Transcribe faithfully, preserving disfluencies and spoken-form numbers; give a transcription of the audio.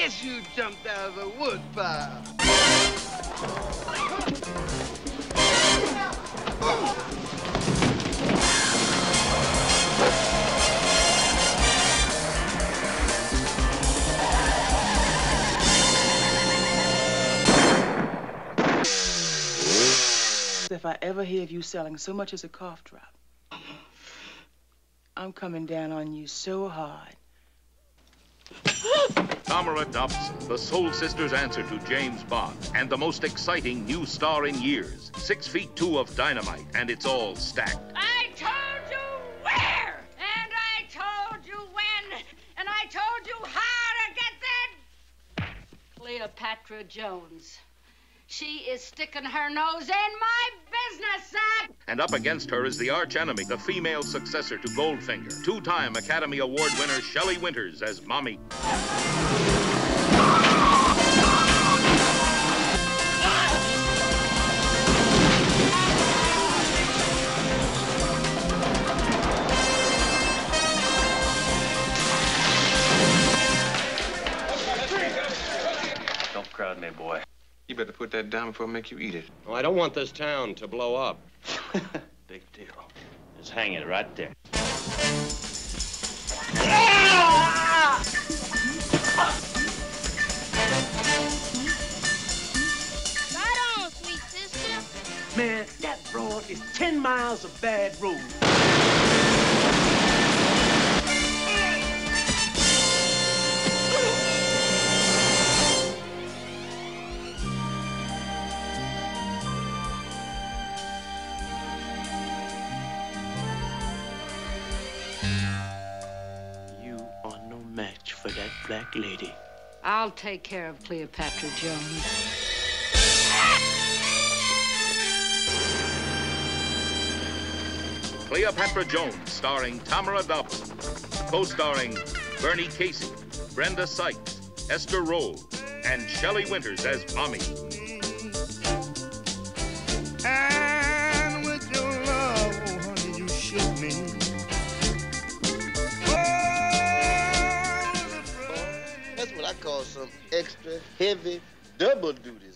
guess you jumped out of the woodpile. Oh. If I ever hear of you selling so much as a cough drop, I'm coming down on you so hard. Tamara Dobson, the Soul Sister's answer to James Bond, and the most exciting new star in years. Six feet two of dynamite, and it's all stacked. I told you where, and I told you when, and I told you how to get that Cleopatra Jones. She is sticking her nose in my business, son! And up against her is the archenemy, the female successor to Goldfinger, two-time Academy Award winner Shelley Winters as Mommy. Don't crowd me, boy. You better put that down before I make you eat it. Well, I don't want this town to blow up. Big deal. Just hang it right there. Right on, sweet sister. Man, that broad is ten miles of bad road. For that black lady. I'll take care of Cleopatra Jones. Cleopatra Jones, starring Tamara Dobson, co-starring Bernie Casey, Brenda Sykes, Esther Roll, and Shelley Winters as Mommy. I call some extra heavy double duty.